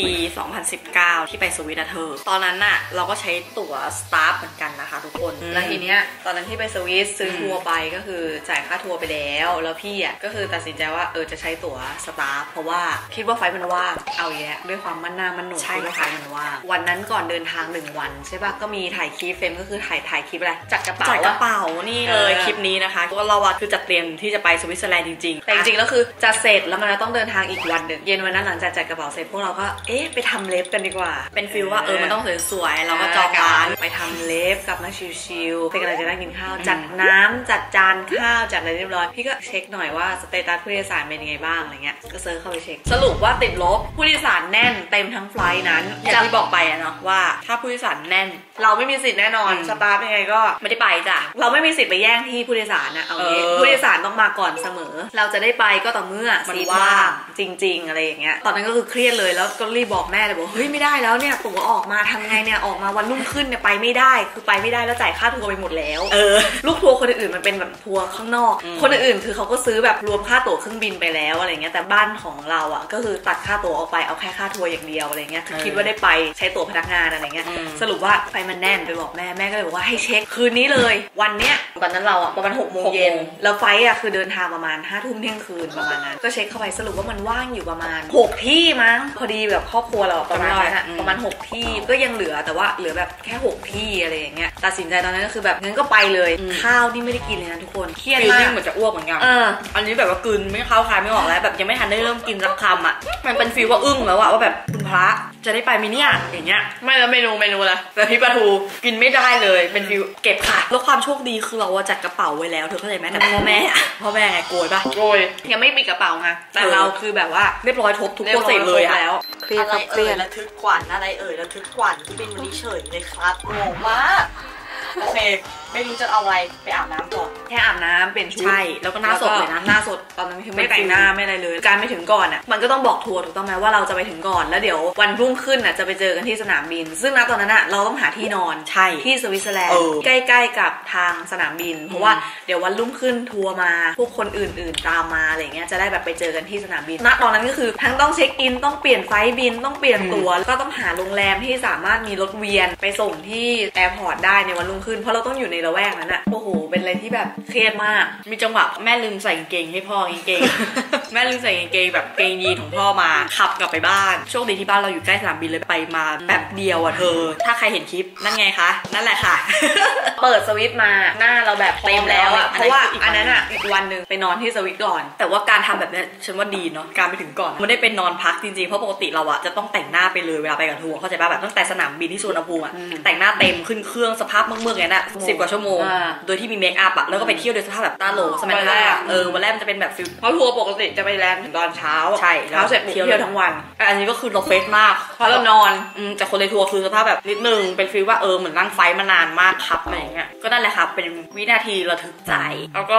ปีสองพันสิบเก้าที่ไปสวิตเธอตอนนั้นน่ะเราก็ใช้ตั๋วสตาฟเหมือนกันนะคะทุกคนแล้วทีเนี้ยตอนนั้นที่ไปสวิตซื้อทัวร์ไปก็คือจ่ายค่าทัวร์ไปแล้วแล้วพี่อ่ะก็คือตัดสินใจว่าเออจะใช้ตั๋วสตาฟเพราะว่าคิดว่าไฟมันว่างเอาแยะด้วยความมั่นหน้ามั่นหนุนใช่ไฟมันว่างวันนั้นก่อนเดินทางหนึ่งวันใช่ป่ะก็มีถ่ายคลิปเฟรมก็คือถ่ายถ่ายคลิปอะไรจัดกระเป๋าจัดกระเป๋านี่เลยคลิปนี้นะคะก็เราว่าคือจะเตรียมที่จะไปสวิตเซอร์แลนด์จริงๆแต่จริงๆแล้วคือจะเสร็จแล้วมันต้องเดินทางอีกวันนึงเย็นวันนั้นหลังจากจัดกระเป๋าเสร็จพวกเราก็เอ๊ะไปทำเล็บกันดีกว่าเป็นฟิลว่าเออมันต้องสวยๆเราก็จองร้านไปทำเล็บกับมาชิลๆเป็นอะไรจะได้กินข้าวจัดน้ำจัดจานข้าวจัดอะไรเรียบร้อยพี่ก็เช็คหน่อยว่าสเตตัสผู้โดยสารเป็นยังไงบ้างอะไรเงี้ยก็เซิร์ชเข้าไปเช็คสรุปว่าติดลบผู้โดยสารแน่นเต็มทั้งไฟล์นั้นอย่างที่บอกไปอะเนาะว่าถ้าผู้โดยสารแน่นเราไม่มีสิทธิ์แน่นอนสตาฟยังไงก็ไม่ได้ไปจ้ะเราไม่มีสิทธิ์ไปแย่งที่ผู้โดยสารนะเอางี้ผู้โดยสารต้องมาก่อนเสมอเราจะได้ไปก็ต่อเมื่อมันว่างจริงๆอะไรอย่างเงี้ยตอนนั้นก็คือเครียดเลยแล้วก็รีบบอกแม่เลยบอกเฮ้ยไม่ได้แล้วเนี่ยตั๋วออกมาทำไงเนี่ยออกมาวันรุ่งขึ้นเนี่ยไปไม่ได้คือไปไม่ได้แล้วจ่ายค่าทัวร์ไปหมดแล้วเออลูกทัวร์คนอื่นมันเป็นแบบทัวร์ข้างนอกคนอื่นคือเขาก็ซื้อแบบรวมค่าตั๋วเครื่องบินไปแล้วอะไรเงี้ยแต่บ้านของเราอ่ะก็คือตัดค่าตั๋วออกไปเอาแค่ค่าทัวร์อย่างเดียวอะไรเงี้ยคือคิดว่าได้ไปใช้ตั๋วพนักงานอะไรเงี้ยสรุปว่าไฟมันแน่นไปบอกแม่แม่ก็เลยบอกว่าให้เช็คคืนนี้เลยวันเนี้ยตอนนั้นเราอ่ะประมาณหกโมงเย็นแล้วไฟอ่ะคือเดินทางประมาณห้าทุ่มเที่ยงคืนประมาณนั้นก็เช็คเข้าไปสรุปว่ามันว่างอยู่ประมาณหกที่มั้งพอดีแบบ กับครอบครัวเราประมาณนั้นอะประมาณหกที่ก็ยังเหลือแต่ว่าเหลือแบบแค่หกที่อะไรอย่างเงี้ยตัดสินใจตอนนั้นก็คือแบบงั้นก็ไปเลยข้าวนี่ไม่ได้กินเลยนะทุกคนเครียดมากเหมือนจะอ้วกเหมือนกันอันนี้แบบว่ากินไม่เข้าคายไม่ออกแล้วแบบยังไม่ทันได้เริ่มกินสักคำอะมันเป็นฟีลว่าอึ้งแล้วอะว่าแบบคุณพระจะได้ไปไหมเนี่ยอย่างเงี้ยไม่แล้วเมนูเมนูละแต่พี่ปลาทูกินไม่ได้เลยเป็นฟีลเก็บค่ะแล้วความโชคดีคือเราจัดกระเป๋าไว้แล้วเธอเข้าใจไหมแต่พ่อแม่พ่อแม่ไงโกยป่ะโกยยังไม่มีกระเป๋าไงแต่เราคือแบบว่าเรียบร้อยทบทุกโปรเซสเลยแล้วอะไรเอ่ยระทึกขวัญอะไรเอ่ยระทึกขวัญที่เป็นวันนี้เฉยเลยครับงงมากโอเคไม่รู้จะเอาอะไรไปอาบน้ำก่อนแค่อาบน้ำเป็นชุดใช่แล้วก็หน้าสดเลยนะหน้าสดตอนนั้นคือไม่แต่งหน้าไม่อะไรเลยการไปถึงก่อนอ่ะมันก็ต้องบอกทัวร์ถูกต้องไหมว่าเราจะไปถึงก่อนแล้วเดี๋ยววันรุ่งขึ้นอ่ะจะไปเจอกันที่สนามบินซึ่งณตอนนั้นอ่ะเราต้องหาที่นอนใช่ที่สวิตเซอร์แลนด์ใกล้ๆกับทางสนามบินเพราะว่าเดี๋ยววันรุ่งขึ้นทัวร์มาพวกคนอื่นๆตามมาอะไรเงี้ยจะได้แบบไปเจอกันที่สนามบินณตอนนั้นก็คือทั้งต้องเช็คอินต้องเปลี่ยนไฟล์บินต้องเปลี่ยนตัวแล้วก็ต้องหาโรงแรมที่สามารถมีรถเวียนไปส่งที่แอร์พอร์ตได้ในวันรุ่งขึ้นเพราะเราต้องอยู่ในระแวกนั้นอะโอ้โหเป็นอะไรที่แบบเครียดมากมีจังหวะแม่ลืมใส่กางเกงให้พ่อกางเกง แม่ลืมใส่กางเกงแบบเกงยีนของพ่อมาขับกลับไปบ้านโชคดีที่บ้านเราอยู่ใกล้สนามบินเลยไปมาแป๊บเดียวอะเธอถ้าใครเห็นคลิปนั่นไงคะนั่นแหละค่ะ เปิดสวิตมาหน้าเราแบบเต็มแล้วอะเพราะว่าอันนั้นอะอีกวันหนึ่งไปนอนที่สวิตก่อนแต่ว่าการทำแบบนี้ฉันว่าดีเนาะการไปถึงก่อนมันได้เป็นนอนพักจริงๆเพราะปกติเราอะจะต้องแต่งหน้าไปเลยเวลาไปกับทัวร์เข้าใจป่ะแบบตั้งแต่สนามบินที่สุวรรณภูมิอะแต่งหน้าเต็มขึ้นเครื่องสภาพเมื่อๆอย่างนั้นอะสิบกว่าชั่วโมงโดยที่มีเมคอัพอะแล้วก็ไปเที่ยวโดยสภาพแบบตาโหลสมัยแรกเออวันแรกมันจะเป็นแบบฟิลเพราะทัวร์ปกติจะไปแลนด์ถึงตอนเช้าใช่เช้าเสร็จเที่ยวทั้งวันอันนี้ก็คือเราเฟสมากเพราะเรานอนจากคนในทัวร์คือสภาพแบบนิดนึงเป็นฟิลว่าเออเหมือนนั่งไฟมานานมากครับอะไรอย่างเงี้ยก็นั่นแหละครับเป็นวินาทีระทึกใจแล้วก็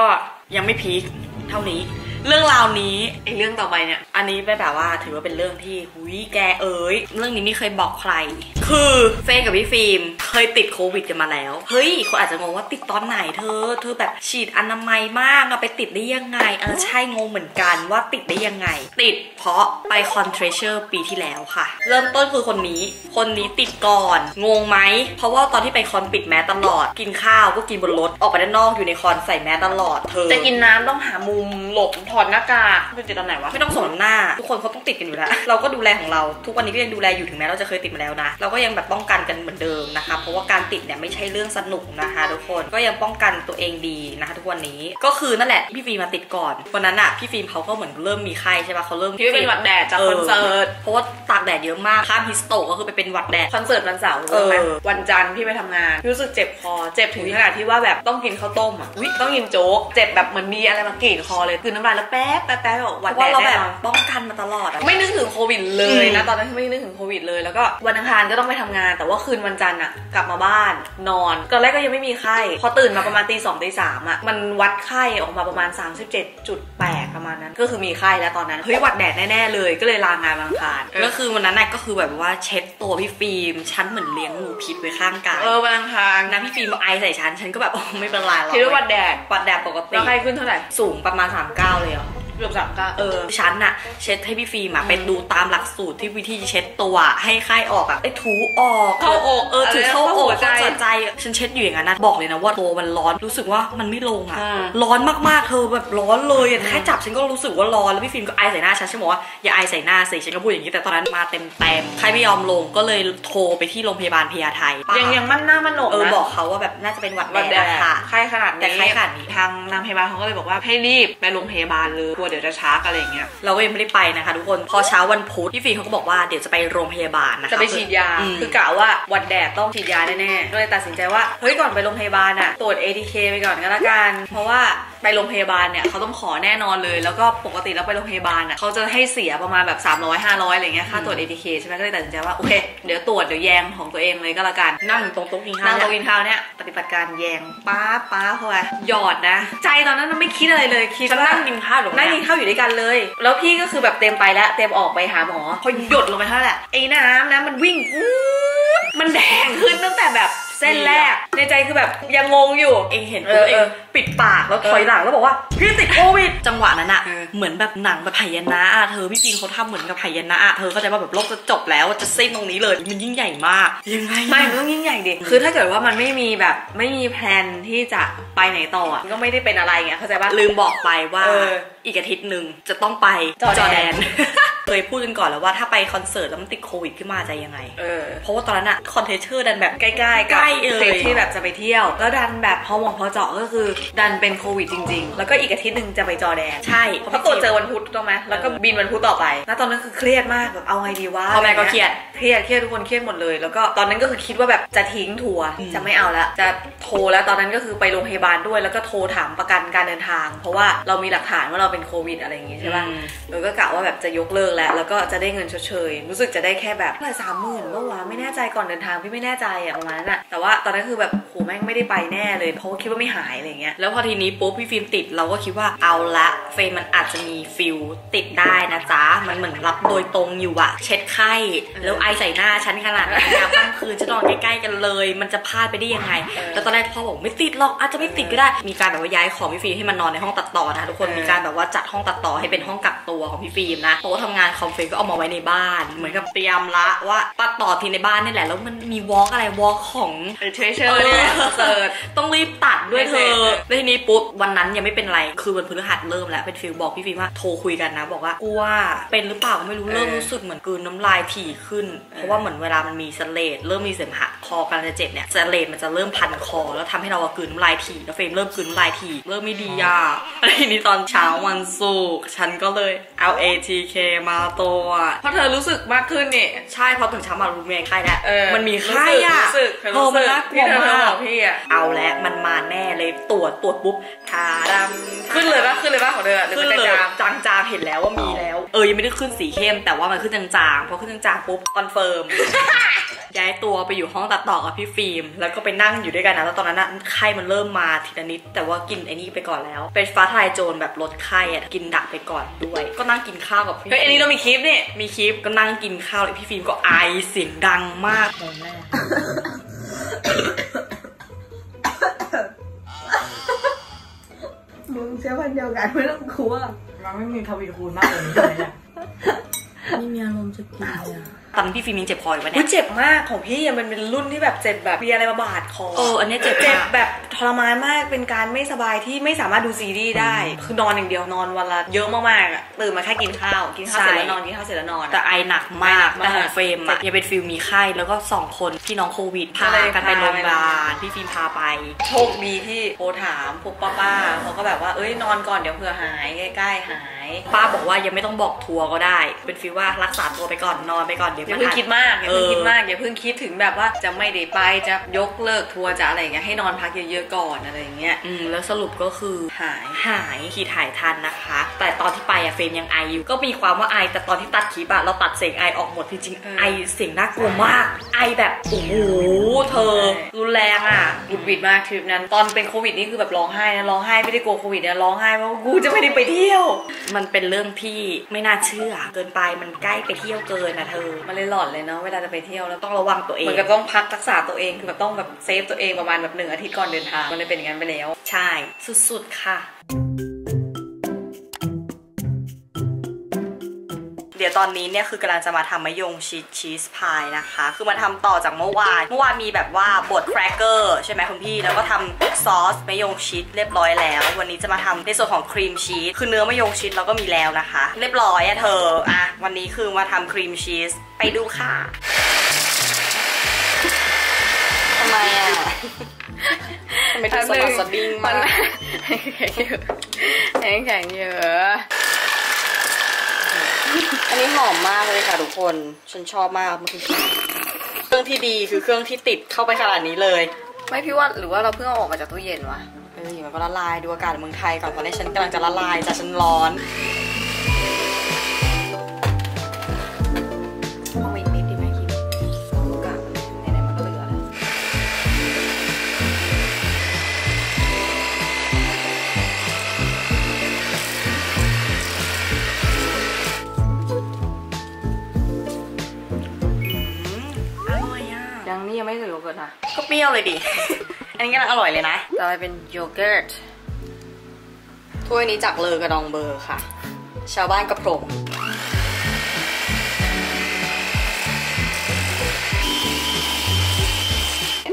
ยังไม่พีคเท่านี้เรื่องราวนี้ไอเรื่องต่อไปเนี่ยอันนี้ไม่แบบว่าถือว่าเป็นเรื่องที่หุยแกเอ๋ยเรื่องนี้ไม่เคยบอกใครคือเฟย์กับพี่ฟิล์มเคยติดโควิดกันมาแล้วเฮ้ยคนอาจจะงงว่าติดตอนไหนเธอเธอแบบฉีดอนามัยมากอะไปติดได้ยังไงเออใช่งงเหมือนกันว่าติดได้ยังไงติดเพราะไปคอนเทรเชอร์ปีที่แล้วค่ะเริ่มต้นคือคนนี้คนนี้ติดก่อนงงไหมเพราะว่าตอนที่ไปคอนปิดแมสตลอดกินข้าวก็กินบนรถออกไปด้านนอกอยู่ในคอนใส่แมสตลอดเธอจะกินน้ำต้องหามุมหลบถอดหน้ากากเป็นติดตอนไหนวะไม่ต้องสนหน้าทุกคนเขาต้องติดกันอยู่แล้วเราก็ดูแลของเราทุกวันนี้ก็ยังดูแลอยู่ถึงแม้เราจะเคยติดมาแล้วนะเราก็ยังแบบป้องกันกันเหมือนเดิมนะคะเพราะว่าการติดเนี่ยไม่ใช่เรื่องสนุกนะคะทุกคนก็ยังป้องกันตัวเองดีนะคะทุกวันนี้ก็คือนั่นแหละพี่ฟิล์มมาติดก่อนวันนั้นอะพี่ฟิล์มเขาก็เหมือนเริ่มมีไข้ใช่ปะเขาเริ่มที่เป็นหวัดแดดจากคอนเสิร์ตเพราะว่าตากแดดเยอะมากข้ามฮิสโตก็คือไปเป็นหวัดแดดคอนเสิร์ตวันเสาร์วันจันทร์พี่ไปทำงานรู้สึกเจ็บคอเจ็บถึงขนาดที่ว่าแบบต้องกินข้าวต้มอ่ะต้องกินโจ๊กเจ็บแบบเหมือนมีอะไรมากรีดคอเลยคือน้ำลายแล้วแป๊บแต่แต่หวัดแดดเราแบบป้องกันมาตลอดไม่นึกถึงโควิดเลยนะตอนนั้นไม่นึกถึงโควิดเลยแล้วก็วันอังคารก็ต้องไปทำงานแต่ว่าคืนวันจันทร์อ่ะกลับมาบ้านนอนตอนแรกก็ยังไม่มีไข้พอตื่นมาประมาณตีสองตีสามอ่ะมันวัดไข้ออกมาประมาณ สามสิบเจ็ดจุดแปด ประมาณนั้นก็คือมีไข้แล้วตอนนั้นเฮ้ยหวัดแดดแน่ๆเลยก็เลยลางานวันอังคารก็คือวันนั้นน่ะก็คือแบบว่าเช็ดตัวพี่ฟิล์มฉันเหมือนเลี้ยงงูพิษไว้ข้างกายเออวันอังคารนะพี่ฟิล์มไอใส่ฉันฉันก็แบบโอ้ไม่เป็นไรหรอกคิดว่าหวัดแดดหวัดแดดปกติไข้ขึ้นเท่าไหร่สูงประมาณสามสิบเก้าเลยอ่ะเกือบสามก้าเออฉันอะเช็ดให้พี่ฟิล์มอะเป็นดูตามหลักสูตรที่วิธีเช็ดตัวให้ไข้ออกอะไอ้ถูออกเข้าอกเออถูเข้าอกเข้าใจฉันเช็ดอยู่อย่างนั้นนะบอกเลยนะว่าตัวมันร้อนรู้สึกว่ามันไม่ลงอะร้อนมากๆเธอแบบร้อนเลยแค่จับฉันก็รู้สึกว่าร้อนแล้วพี่ฟิล์มก็ไอใส่หน้าฉันฉันบอกว่าอย่าไอใส่หน้าสิฉันก็พูดอย่างนี้แต่ตอนนั้นมาเต็มเต็มใครไม่ยอมลงก็เลยโทรไปที่โรงพยาบาลพญาไทยังยังมั่นหน้ามั่นหนกเออบอกเขาว่าแบบน่าจะเป็นหวัดแดดค่ะไข้ขนาดนี้ทางนางพยาบาลเขาก็เลยบอกว่าให้รีบไปโรงพยาบาลเลยเดี๋ยวจะช้าอะไรอย่างเงี้ยเราก็ยังไม่ได้ไปนะคะทุกคนพอเช้าวันพุธพี่ฟิล์มเขาก็บอกว่าเดี๋ยวจะไปโรงพยาบาลนะคะจะไปฉีดยาคือกะว่าวัดแดดต้องฉีดยาแน่ๆก็เลยตัดสินใจว่าเฮ้ยก่อนไปโรงพยาบาลอะตรวจ เอ ที เค ไปก่อนก็แล้วกันเพราะว่าไปโรงพยาบาลเนี่ยเขาต้องขอแน่นอนเลยแล้วก็ปกติแล้วไปโรงพยาบาลอ่ะเขาจะให้เสียประมาณแบบสามร้อย ห้าร้อยอะไรเงี้ยค่าตรวจ เอ ที เค ใช่ไหมก็เลยตัดสินใจว่าโอเคเดี๋ยวตรวจเดี๋ยวแยงของตัวเองเลยก็แล้วกันนั่งตรงโต๊ะกินข้าวนั่งโต๊ะกินข้าวเนี่ยปฏิบัติการแยงป้าป้าเข้าไปหยอดนะใจตอนนั้นมันไม่คิดอะไรเลยคิดว่านั่งกินข้าวหรอกนั่งกินข้าวอยู่ด้วยกันเลยแล้วพี่ก็คือแบบเต็มไปแล้วเต็มออกไปหาหมอพอหยดลงไปเท่านั้นแหละไอ้น้ำนะมันวิ่งมันแดงขึ้นตั้งแต่แบบเส้นแรกในใจคือแบบยังงงอยู่เองเห็นตัวเองปิดปากแล้วถอยหลังแล้วบอกว่าพี่ติดโควิดจังหวะนั้นอะเหมือนแบบหนังแบบพญานาคเธอพี่จีนเขาทำเหมือนกับพญานาคเธอเข้าใจว่าแบบโลกจะจบแล้วจะสิ้นตรงนี้เลยมันยิ่งใหญ่มากยังไงไม่มันต้องยิ่งใหญ่ดิคือถ้าเกิดว่ามันไม่มีแบบไม่มีแพลนที่จะไปไหนต่อก็ไม่ได้เป็นอะไรเงี้ยเข้าใจว่าลืมบอกไปว่า อีกอาทิตย์หนึ่งจะต้องไปจอร์แดนเคยพูดกันก่อนแล้วว่าถ้าไปคอนเสิร์ตแล้วมันติดโควิดขึ้นมาจะยังไงเออเพราะว่าตอนนั้นอะคอนเทนเชอร์ดันแบบใกล้ๆกับเซตที่แบบจะไปเที่ยวแล้วดันแบบพอมองพอเจาะก็คือดันเป็นโควิดจริงๆแล้วก็อีกอาทิตย์หนึ่งจะไปจอร์แดนใช่เพราะตัวเจอวันพุธถูกไหมแล้วก็บินวันพุธต่อไปแล้วตอนนั้นคือเครียดมากแบบเอาไงดีวะพ่อแม่ก็เครียดเครียดเครียดทุกคนเครียดหมดเลยแล้วก็ตอนนั้นก็คือคิดว่าแบบจะทิ้งทัวร์จะไม่เอาละจะโทรแล้วตอนนั้นก็คือไปโรงพยาบาลด้วยแล้วก็โทรถามประกันการเดินทางเพราะว่าเรามีหลักฐานว่าเราเป็นโควิดอะไรอย่างงี้ใช่ป่ะเราก็กะว่าแบบจะยกเลิกแล้วแล้วก็จะได้เงินชดเชยรู้สึกจะได้แค่แบบอะไรสามหมื่นเมื่อวานไม่แน่ใจก่อนเดินทางพี่ไม่แน่ใจอะประมาณนั้นอะแต่ว่าตอนนั้นคือแบบโหแม่งไม่ได้ไปแน่เลยเพราะคิดว่าไม่หายอะไรเงี้ยแล้วพอทีนี้ปุ๊บพี่ฟิล์มติดเราก็คิดว่าเอาละเฟย์มันอาจจะมีฟิลติดได้นะจ๊ะมันเหมือนรับโดยตรงอยู่อะเช็ดไข้แล้วไอใส่หน้าฉันขนาดนั้นยามค่ำคืนจะนอนใกล้ๆกันเลยมันจะพลาดไปได้ยังไงแล้วตอนแรกพ่อบอกไม่ติดหรอกอาจจะไม่ติดก็ได้มีการแบบว่าย้ายของพี่ฟิล์มให้มันนอนในห้องตัดต่อนะทุกคนมีการแบบว่าจัดห้องตัดต่อให้เป็นห้องกักตัวของพี่ฟิล์มนะโต๊ะทำงานคอมเฟก็เอามาไว้ในบ้านเหมือนกับเตรียมละว่าตัดต่อทีในบ้านนี่แหละแล้วมันมีวอล์กอะไรวอล์กของเทเชอร์เนี่ยเสิร์ตต้องรีบตัดด้วยเธอแล้วทีนี้ปุ๊บวันนั้นยังไม่เป็นไรคือวันพฤหัสเริ่มแล้วเป็นฟิล์มบอกพี่ฟิล์มว่าโทรคุยกันนะบอกว่ากลัวเป็นหรือเปล่าไม่รู้เริ่มรู้สึกเหมือนกืนน้ำลายถี่ขึ้นเพราะว่าเหมือนเวลามันมีเสลดเริ่มมีเสมหะคอกำลังจะเจ็บเนี่ยเสลดมันจะเริ่มพันคอแล้วทำให้เรากืนน้ำลายถี่แล้วเฟรมเริ่มกืนน้ำลายถี่เริ่มไม่ดีอ่ะทีนี้ตอนเช้าวันศุกร์ฉันก็เลยเอา เอ ที เค มาตัวเพราะเธอรู้สึกมากขึ้นนี่ใช่เพราะตื่นเช้ามารู้เมย์ไข้แล้วมันมีไข้อ่ะรู้สึกเธอมันน่ากลัวมากพี่อ่ะเอาและมันมาแน่เลยตรวจตรวจปุ๊บขาดำขึ้นเลยป่ะขึ้นเลยป่ะของเธอขึ้นเลยจางๆเห็นแล้วว่ามีแล้วเออยังไม่ได้ขึ้นสีเข้มแต่ว่ามันขึ้นจางๆพอขึ้นจางๆปุ๊บคอนเฟิร์มย้ายตัวไปอยู่ห้องตัดต่อกับพี่ฟิล์มแล้วก็ไปนั่งอยู่ด้วยกันนะแล้วตอนนั้นน่ะไข้มันเริ่มมาทีละนิดแต่ว่ากินไอ้นี่ไปก่อนแล้วเป็นฟ้าทลายโจรแบบลดไข้อ่ะกินดักไปก่อนด้วยก็นั่งกินข้าวกับพี่ก็ไอ้นี่เรามีคลิปนี่มีคลิปก็นั่งกินข้าวเลยพี่ฟิล์มก็ไอเสียงดังมากตอนแรกมึงใช้วันเดียวกันไม่ต้องกลัวมันไม่มีทวีคูณมากเลยใช่ไหมเนี่ยไม่มีอารมณ์จะกินเลยตอนพี่ฟิล์มยังเจ็บคออยู่ปะเนี่ยเจ็บมากของพี่มันเป็นรุ่นที่แบบเจ็บแบบมีอะไรมาบาดคอเอออันนี้เจ็บเจ็บแบบทรมานมากเป็นการไม่สบายที่ไม่สามารถดูซีรีส์ได้คือนอนอย่างเดียวนอนวันละเยอะมากๆอ่ะตื่นมาแค่กินข้าวกินข้าวเสร็จแล้วนอนกินข้าวเสร็จแล้วนอนแต่ไอหนักมากแต่ของเฟรมอ่ะยังเป็นฟิล์มมีไข้แล้วก็สองคนพี่น้องโควิดพากันไปโรงพยาบาลพี่ฟิล์มพาไปโชคดีที่โทรถามพวกป้าๆเขาก็แบบว่าเอ้ยนอนก่อนเดี๋ยวเผื่อหายใกล้ๆหายป้าบอกว่ายังไม่ต้องบอกทัวร์ก็ได้เป็นฟิล์มว่ารักษาตัวไปก่อนนอนไปก่อนอย่าเพิ่งคิดมากอย่าเพิ่งคิดมากอย่าเพิ่งคิดถึงแบบว่าจะไม่ได้ไปจะยกเลิกทัวร์จะอะไรอย่างเงี้ยให้นอนพักเยอะๆก่อนอะไรอย่างเงี้ยอืมแล้วสรุปก็คือหายหายขี่ถ่ายทันนะคะแต่ตอนที่ไปอะเฟรมยังไออยู่ก็มีความว่าไอแต่ตอนที่ตัดคลิปอะเราตัดเสียงไอออกหมดจริงๆไอเสียงน่ากลัวมากไอแบบโอ้โหเธอรุนแรงอะบุบบิดมากทริปนั้นตอนเป็นโควิดนี่คือแบบร้องไห้นะร้องไห้ไม่ได้กลัวโควิดนะร้องไห้ว่ากูจะไม่ได้ไปเที่ยวมันเป็นเรื่องที่ไม่น่าเชื่อเกินไปมันใกล้ไปเที่ยวเกินนะเธอมันเลยหลอนเลยเนาะเวลาจะไปเที่ยวแล้วต้องระวังตัวเองมันก็ต้องพักรักษาตัวเองคือแบบต้องแบบเซฟตัวเองประมาณแบบหนึ่งอาทิตย์ก่อนเดินทางมันเลยเป็นอย่างนั้นไปแล้วใช่สุดๆค่ะเดี๋ยวตอนนี้เนี่ยคือกำลังจะมาทำมะยงชีสชีสพายนะคะคือมาทำต่อจากเมื่อวานเมื่อวานมีแบบว่าบดแครกเกอร์ใช่ไหมคุณพี่แล้วก็ทำซอสมะยงชีสเรียบร้อยแล้ววันนี้จะมาทำในส่วนของครีมชีสคือเนื้อมะยงชีสเราก็มีแล้วนะคะเรียบร้อยอะเธออะวันนี้คือมาทำครีมชีสไปดูค่ะทำไมอะทำไมถึงสลัดสดิ้งมันแข็งเยอะแข็งเยอะอันนี้หอมมากเลยค่ะทุกคนฉันชอบมากมันคือเครื่องที่ดีคือเครื่องที่ติดเข้าไปขนาดนี้เลยไม่พี่ว่าหรือว่าเราเพิ่งเอาออกมาจากตู้เย็นวะเออมันก็ละลายดูอากาศเมืองไทยก่อนตอนนี้ฉันกำลังจะละลายจ้ะฉันร้อนไม่ใส่โยเกิร์ตนะก็เปรี้ยวเลยดิ อันนี้ก็อร่อยเลยนะต่อไปเป็นโยเกิร์ตถ้วยนี้จากเลอกระดองเบอร์ค่ะชาวบ้านกระโปรง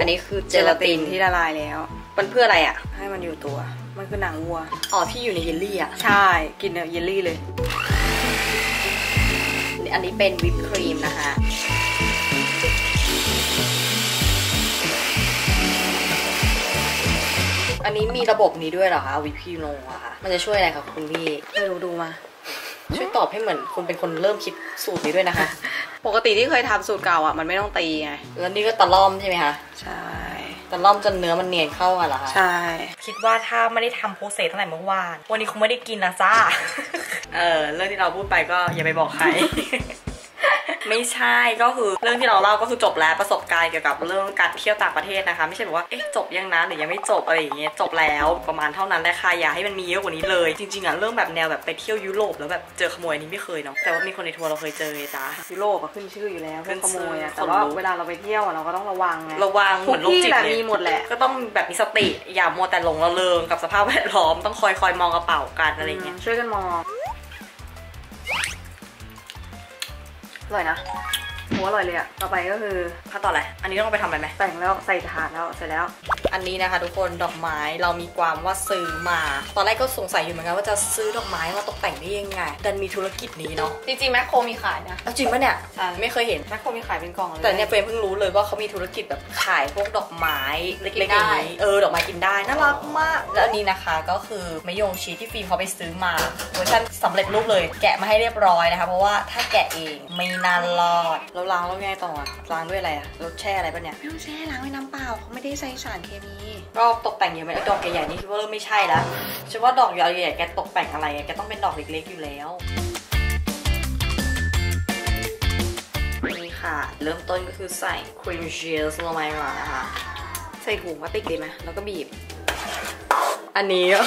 อันนี้คือเจลาตินที่ละลายแล้วมันเพื่ออะไรอ่ะให้มันอยู่ตัว มันคือหนังวัวอ๋อที่อยู่ในเยลลี่อ่ะใช่กินในเยลลี่เลยอันนี้เป็นวิปครีมนะคะอันนี้มีระบบนี้ด้วยเหรอคะวิปครีมลงอะค่ะมันจะช่วยอะไรคะคุณพี่ไม่รู้ดูมาช่วยตอบให้เหมือนคุณเป็นคนเริ่มคิดสูตรนี้ด้วยนะคะปกติที่เคยทำสูตรเก่าอ่ะมันไม่ต้องตีไงแล้วนี่ก็ตะล่อมใช่ไหมคะใช่ตะล่อมจนเนื้อมันเนียนเข้ากันเหรอคะใช่คิดว่าถ้าไม่ได้ทำโปรเซสตั้งแต่เมื่อวานวันนี้คงไม่ได้กินนะจ้าเออเรื่องที่เราพูดไปก็อย่าไปบอกใครไม่ใช่ก็คือเรื่องที่เราเล่าก็คือจบแล้วประสบการณ์เกี่ยวกับเรื่องการเที่ยวต่างประเทศนะคะไม่ใช่แบบว่าเอ๊ะจบยังนะหรือยังไม่จบอะไรอย่างเงี้ยจบแล้วประมาณเท่านั้นแหละค่ะอย่าให้มันมีเยอะกว่านี้เลยจริงๆอ่ะเรื่องแบบแนวแบบไปเที่ยวยุโรปแล้วแบบเจอขโมยนี่ไม่เคยเนาะแต่ว่ามีคนในทัวร์เราเคยเจอไงจ้ายุโรปก็ขึ้นชื่ออยู่แล้วขโมยอ่ะแต่ว่าเวลาเราไปเที่ยวเราก็ต้องระวังไงระวังเหมือนโรคจิตเลยมีหมดแหละก็ต้องแบบมีสติอย่ามัวแต่หลงระเริงกับสภาพแวดล้อมต้องคอยคอยมองกระเป๋ากันอะไรเงี้ยช่วยกันมองอร่อยนะหัวอร่อยเลยอะต่อไปก็คือขั้นตอนอะไรอันนี้ต้องไปทำอะไรไหมแต่งแล้วใส่ถาดแล้วเสร็จแล้วอันนี้นะคะทุกคนดอกไม้เรามีความว่าซื้อมาตอนแรกก็สงสัยอยู่เหมือนกันว่าจะซื้อดอกไม้มาตกแต่งได้ยังไงดันมีธุรกิจนี้เนาะจริงๆแมคโครมีขายนะจริงปะเนี่ยไม่เคยเห็นแมคโครมีขายเป็นกล่องเลยแต่เนี่ยเฟรมเพิ่งรู้เลยว่าเขามีธุรกิจแบบขายพวกดอกไม้เล็กๆได้เออดอกไม้กินได้น่ารักมากแล้วอันนี้นะคะก็คือมะยงชีที่ฟิล์มเขาไปซื้อมาเวอร์ชันสำเร็จรูปเลยแกะมาให้เรียบร้อยนะคะเพราะว่าถ้าแกะเองไม่นานรอดเราล้างแล้วไงต่อล้างด้วยอะไรอะรสแช่อะไรปะเนี่ยไม่ต้องแช่ล้างด้วยน้ำเปล่าเขาไม่ได้ใส่สารเคมีรอบตกแต่งเยอะไหมดอกใหญ่ๆนี่คิดว่าเริ่มไม่ใช่แล้วฉันว่าดอกใหญ่ๆแกตกแต่งอะไรแกต้องเป็นดอกเล็กๆอยู่แล้วนี่ค่ะเริ่มต้นก็คือใส่ครีมเจลลงไปก่อนนะคะใส่ถุงพลาสติกดีไหมแล้วก็บีบอันนี้ก็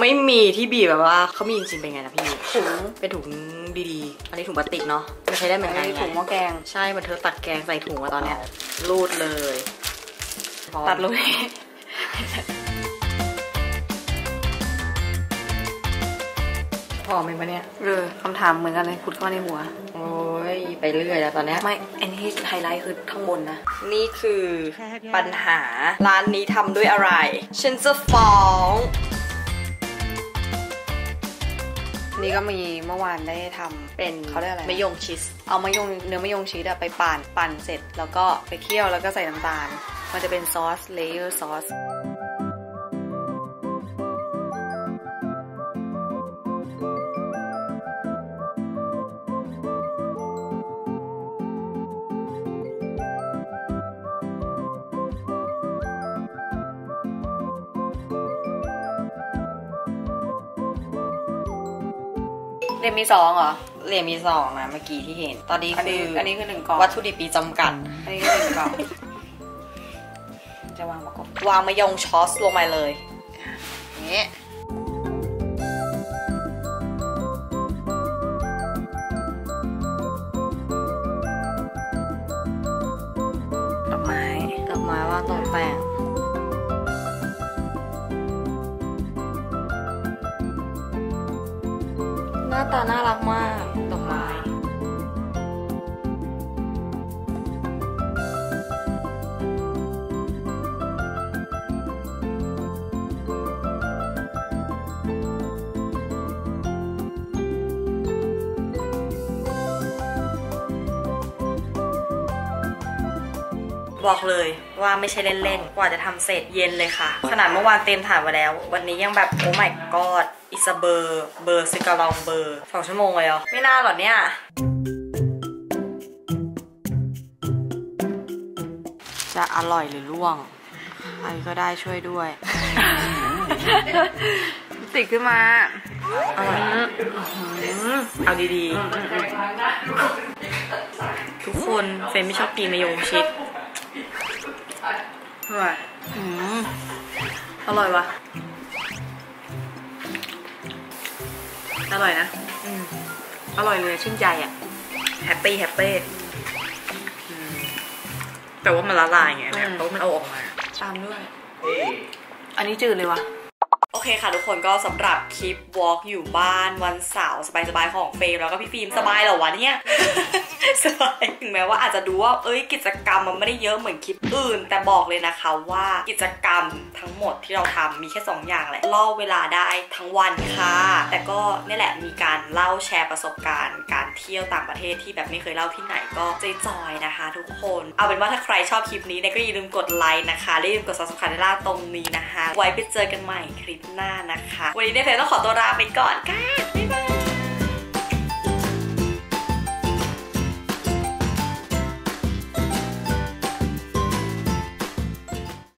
ไม่มีที่บีบแบบว่าเขามีจริงๆเป็นไงนะพี่ถุงเป็นถุงดีๆอันนี้ถุงพลาสติกเนาะมันใช้ได้เหมือนกันถุงหม้อแกงใช่มันเธอตักแกงใส่ถุงมาตอนเนี้ยรูดเลยตัดลงพอไหมปะเนี่ยเออคำถามเหมือนกันเลยขุดเข้าในหัวโอ้ยไปเรื่อยแล้วตอนนี้ไม่อันนี้ไฮไลท์คือข้างบนนะนี่คือปัญหาร้านนี้ทำด้วยอะไรฉันจะฟ้องนี่ก็มีเมื่อวานได้ทำเป็นเขาเรียกอะไรมะยงชีสเอามะยงเนื้อมะยงชีสไปปั่นปั่นเสร็จแล้วก็ไปเคี่ยวแล้วก็ใส่น้ำตาลมันจะเป็นซอสเลเยอร์ซอสเรียนมีสองเหรอเรียนมีสองนะเมื่อกี้ที่เห็นตอนนี้คืออันนี้คือหนึ่งกล่องวัตถุดิบปีจำกัดอันนี้คือหนึ่งกล่องจะวางมะกอกวางมะยงช็อตลงไปเลยนี่ดอกไม้ดอกไม้วางตรงแป้งหน้าตาน่ารักมากดอกไม้บอกเลยว่าไม่ใช่เล่นๆกว่าจะทำเสร็จเย็นเลยค่ะขนาดเมื่อวานเต็มถ่านมาแล้ววันนี้ยังแบบโอ้ my god อิสเบอร์เบอร์ซิกาลองเบอร์สองชั่วโมงเลยเหรอไม่น่าหรอเนี่ยจะอร่อยหรือร่วงใครก็ได้ช่วยด้วยติดขึ้นมาเอาดีๆทุกคนเฟนไม่ชอบกินมะยงชิดอร่อยอร่อยวะอร่อยนะอร่อยเลยชื่นใจอ่ะแฮปปี้แฮปปี้แต่ว่ามันละลายไงแล้วมันเอาออกมาตามด้วยอันนี้จืดเลยวะ โอเคค่ะทุกคนก็สำหรับคลิปวอล์กอยู่บ้านวันเสาร์สบายๆของเฟรมแล้วก็พี่ฟิล์มสบายเหรอวะเนี่ย สบายถึงแม้ว่าอาจจะดูว่าเอ้ยกิจกรรมมันไม่ได้เยอะเหมือนคลิปอื่นแต่บอกเลยนะคะว่ากิจกรรมทั้งหมดที่เราทำมีแค่สองอย่างแหละล่อเวลาได้ทั้งวันค่ะแต่ก็นี่แหละมีการเล่าแชร์ประสบการณ์การเที่ยวต่างประเทศที่แบบไม่เคยเล่าที่ไหนก็ใจจอยนะคะทุกคนเอาเป็นว่าถ้าใครชอบคลิปนี้เนี่ยก็อย่าลืมกดไลค์นะคะและอย่าลืมกด ซับสไครบ์ ด้านล่างตรงนี้นะคะไว้ไปเจอกันใหม่คลิปหน้านะคะวันนี้เดฟต้องขอตัวลาไปก่อนค่ะบ๊ายบาย